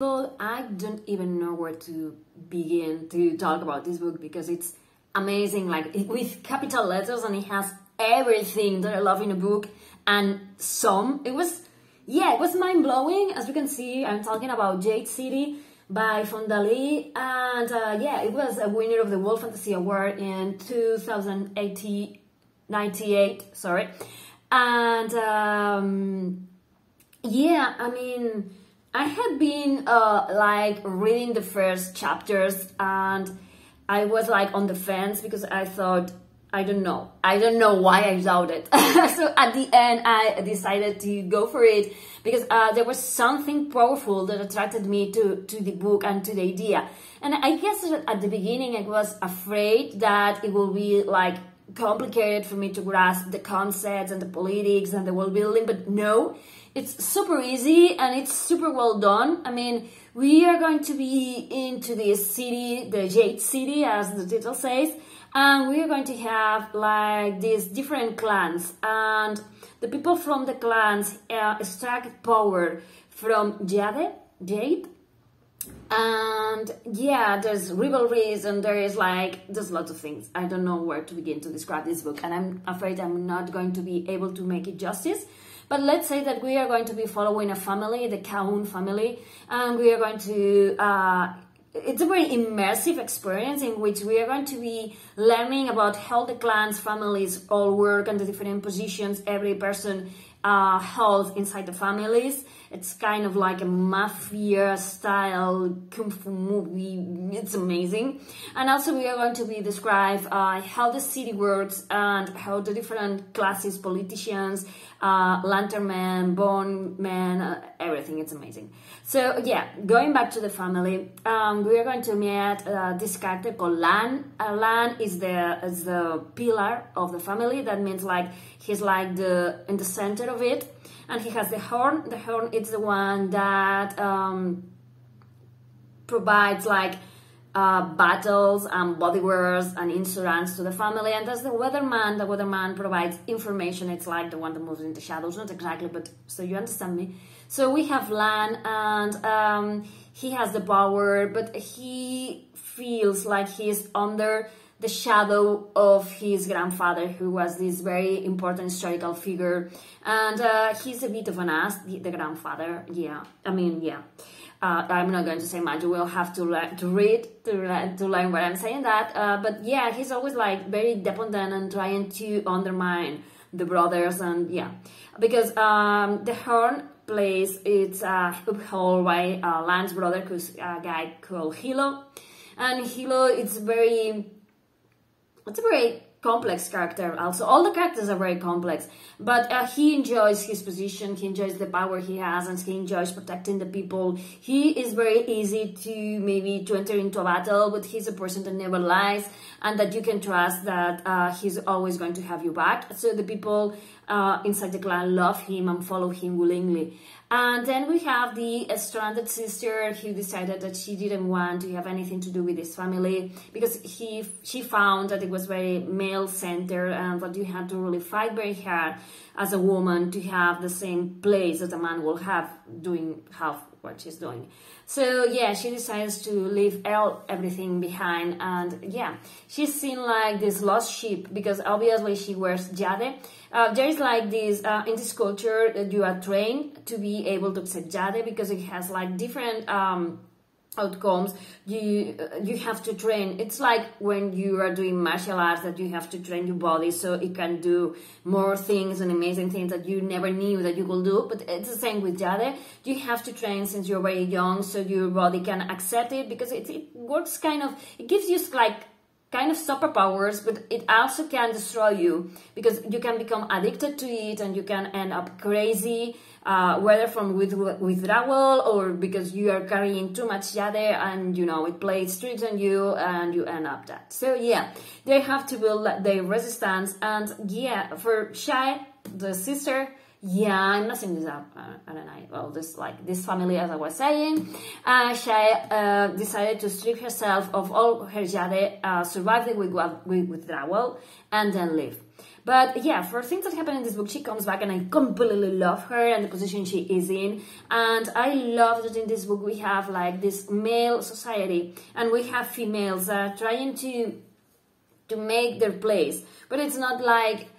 Well, I don't even know where to begin to talk about this book because it's amazing, like with capital letters, and it has everything that I love in a book and some. It was mind-blowing. As you can see, I'm talking about Jade City by Fonda Lee, and it was a winner of the World Fantasy Award in 1998, sorry. And I mean, I had been reading the first chapters and I was like on the fence because I thought, I don't know why I doubted. So at the end I decided to go for it because there was something powerful that attracted me to the book and to the idea. And I guess at the beginning I was afraid that it will be like complicated for me to grasp the concepts and the politics and the world building, but no, it's super easy and it's super well done. I mean, we are going to be into this city, the Jade City, as the title says, and we are going to have like these different clans, and the people from the clans extract power from Jade. And yeah, there's rivalries and there's lots of things. I don't know where to begin to describe this book, and I'm afraid I'm not going to be able to make it justice. But let's say that we are going to be following a family, the Kaul family, and we are going to it's a very immersive experience in which we are going to be learning about how the clans, families all work and the different positions every person holds inside the families. It's kind of like a mafia style kung fu movie. It's amazing. And also we are going to be describe how the city works and how the different classes, politicians, lantern men, bone men, everything. It's amazing. So yeah, going back to the family, we are going to meet this character called Lan. Lan is the pillar of the family. That means like he's like in the center of it. And he has the horn. The horn is the one that provides battles and bodywares and insurance to the family. And that's the weatherman. The weatherman provides information. It's like the one that moves in the shadows. Not exactly, but so you understand me. So we have Lan, and he has the power, but he feels like he's under the shadow of his grandfather, who was this very important historical figure. And he's a bit of an ass, the grandfather. Yeah, I mean, yeah. I'm not going to say much. You will have to learn what I'm saying that. But yeah, he's always like very dependent and trying to undermine the brothers. And yeah, because the horn plays, it's upheld by Lan's brother, who's a guy called Hilo. And Hilo, it's a very complex character. Also, all the characters are very complex, but he enjoys his position, he enjoys the power he has, and he enjoys protecting the people. He is very easy to enter into a battle, but he's a person that never lies and that you can trust that he's always going to have you back. So the people inside the clan love him and follow him willingly. And then we have the stranded sister, who decided that she didn't want to have anything to do with this family because she found that it was very male-centered and that you had to really fight very hard as a woman to have the same place that a man will have doing half what she's doing. So yeah, she decides to leave everything behind, and yeah, she's seen like this lost sheep because obviously she wears jade. There is like this in this culture that you are trained to be able to accept jade because it has like different outcomes. You have to train. It's like when you are doing martial arts that you have to train your body so it can do more things and amazing things that you never knew that you could do. But it's the same with jade. You have to train since you're very young so your body can accept it, because it works kind of, it gives you like kind of superpowers, but it also can destroy you because you can become addicted to it and you can end up crazy, whether from withdrawal or because you are carrying too much jade and you know it plays tricks on you and you end up that. So yeah, they have to build their resistance. And yeah, for Shai, the sister, Yeah, nothing is up. I don't know. Well, this family, as I was saying, Shai decided to strip herself of all her jade, survive the withdrawal, and then leave. But yeah, for things that happen in this book, she comes back, and I completely love her and the position she is in. And I love that in this book we have like this male society, and we have females trying to make their place, but it's not like.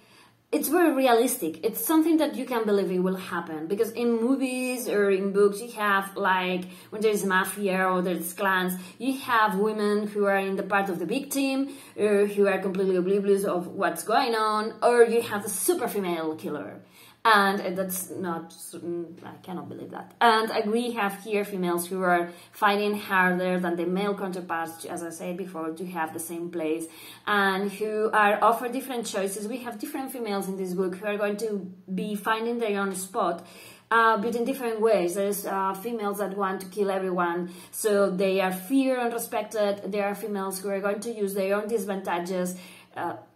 It's very realistic. It's something that you can believe it will happen, because in movies or in books you have like when there's mafia or there's clans, you have women who are in the part of the victim or who are completely oblivious of what's going on, or you have a super female killer. And that's not, I cannot believe that. And we have here females who are fighting harder than the male counterparts, as I said before, to have the same place, and who are offered different choices. We have different females in this book who are going to be finding their own spot, but in different ways. There's females that want to kill everyone, so they are feared and respected. There are females who are going to use their own disadvantages,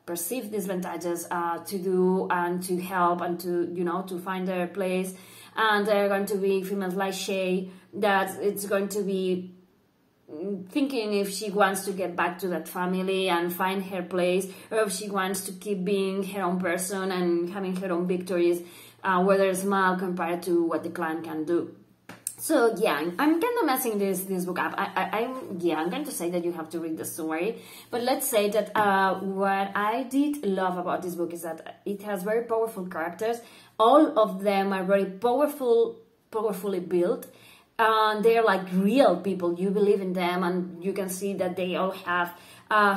perceived disadvantages, to do and to help and to, you know, to find their place. And they're going to be females like Shai, that it's going to be thinking if she wants to get back to that family and find her place, or if she wants to keep being her own person and having her own victories, whether small compared to what the clan can do. So yeah, I'm kind of messing this book up. I'm going to say that you have to read the story, but let's say that what I did love about this book is that it has very powerful characters. All of them are very powerfully built. They're like real people. You believe in them, and you can see that they all have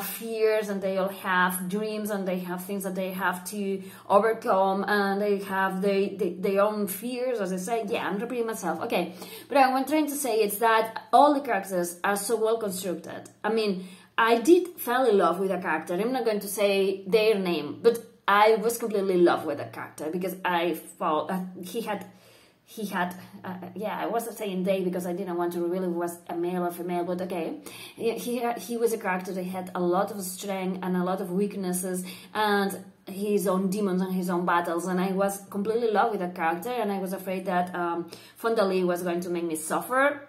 fears, and they all have dreams, and they have things that they have to overcome, and they have their own fears, as I say. Yeah, I'm repeating myself, okay, but what I'm trying to say is that all the characters are so well constructed. I mean, I did fall in love with a character. I'm not going to say their name, but I was completely in love with a character, because I thought he had, I wasn't saying they because I didn't want to reveal if it was a male or female, but okay. He was a character that had a lot of strength and a lot of weaknesses and his own demons and his own battles, and I was completely in love with that character, and I was afraid that Fonda Lee was going to make me suffer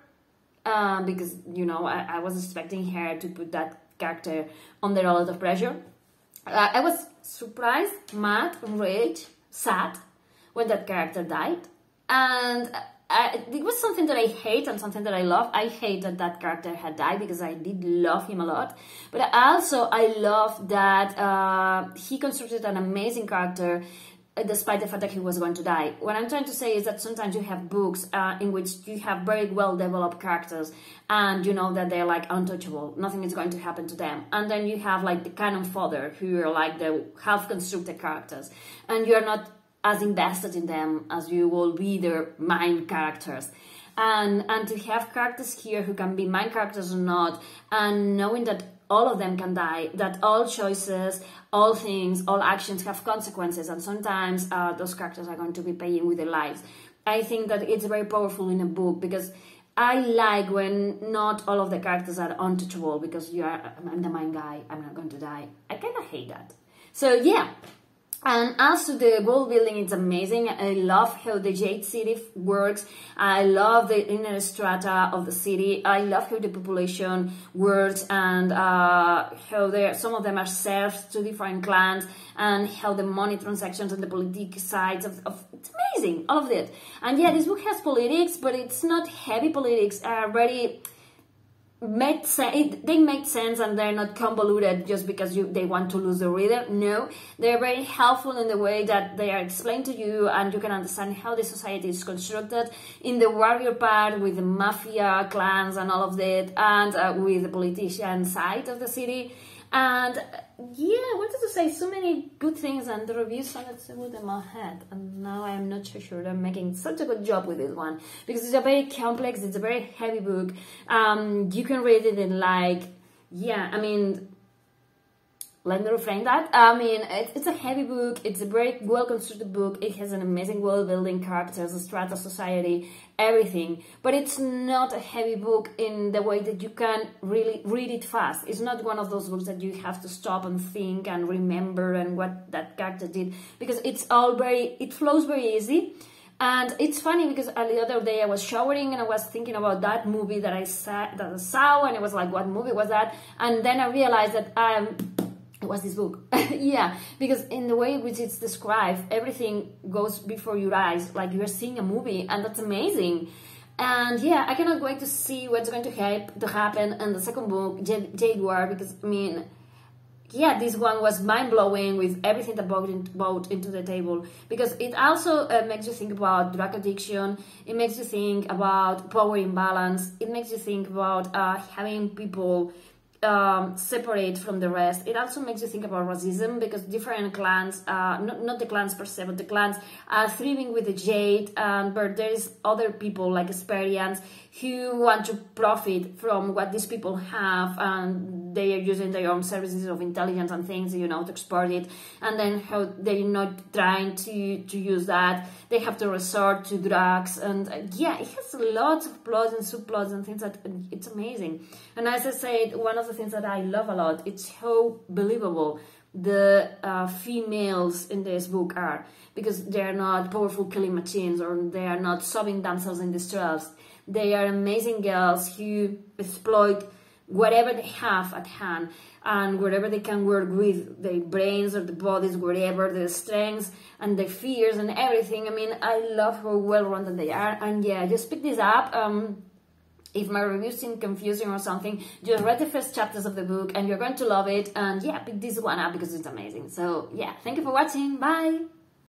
because, you know, I was expecting her to put that character under a lot of pressure. I was surprised, mad, enraged, sad when that character died. And it was something that I hate and something that I love. I hate that that character had died because I did love him a lot. But also I love that he constructed an amazing character despite the fact that he was going to die. What I'm trying to say is that sometimes you have books in which you have very well-developed characters and you know that they're like untouchable. Nothing is going to happen to them. And then you have like the cannon fodder who are like the half-constructed characters. And you're not as invested in them as you will be their main characters, and to have characters here who can be main characters or not, and knowing that all of them can die, that all choices, all things, all actions have consequences, and sometimes those characters are going to be paying with their lives. I think that it's very powerful in a book, because I like when not all of the characters are untouchable, because I'm the main guy, I'm not going to die. I kind of hate that. So yeah. And also the world building is amazing. I love how the Jade City works. I love the inner strata of the city. I love how the population works, and how some of them are served to different clans, and how the money transactions and the political sides of it's amazing, all of it. And yeah, this book has politics, but it's not heavy politics. Very they make sense, and they're not convoluted just because they want to lose the reader. No, they're very helpful in the way that they are explained to you, and you can understand how the society is constructed in the warrior part, with the mafia clans and all of that, and with the politician side of the city. And yeah, I wanted to say so many good things, and the reviews sounded so good in my head, and now I'm not so sure I'm making such a good job with this one, because it's a very complex, it's a very heavy book. You can read it in like, yeah, I mean, let me reframe that. I mean, it's a heavy book, it's a very well-constructed book, it has an amazing world-building, characters, a strata society, everything, but it's not a heavy book in the way that you can really read it fast. It's not one of those books that you have to stop and think and remember and what that character did, because it's all very, it flows very easy. And it's funny because the other day I was showering and I was thinking about that movie that I saw, and it was like, what movie was that? And then I realized that it was this book. Yeah, because in the way in which it's described, everything goes before your eyes, like you're seeing a movie, and that's amazing. And yeah, I cannot wait to see what's going to happen in the second book, Jade War, because I mean, yeah, this one was mind-blowing with everything that brought into the table, because it also makes you think about drug addiction, it makes you think about power imbalance, it makes you think about having people separate from the rest. It also makes you think about racism, because different clans, not the clans per se, but the clans are thriving with the Jade, but there is other people like Espenians who want to profit from what these people have, and they are using their own services of intelligence and things, you know, to export it, and then how they're not trying to use that. They have to resort to drugs, and yeah, it has lots of plots and subplots and things that it's amazing. And as I said, one of the things that I love a lot, it's how believable the females in this book are, because they're not powerful killing machines, or they are not sobbing themselves in distress. They are amazing girls who exploit whatever they have at hand, and whatever they can work with, their brains or the bodies, whatever, their strengths and their fears and everything. I mean, I love how well-rounded they are. And yeah, just pick this up. If my review seemed confusing or something, just read the first chapters of the book and you're going to love it. And yeah, pick this one up because it's amazing. So yeah, thank you for watching. Bye!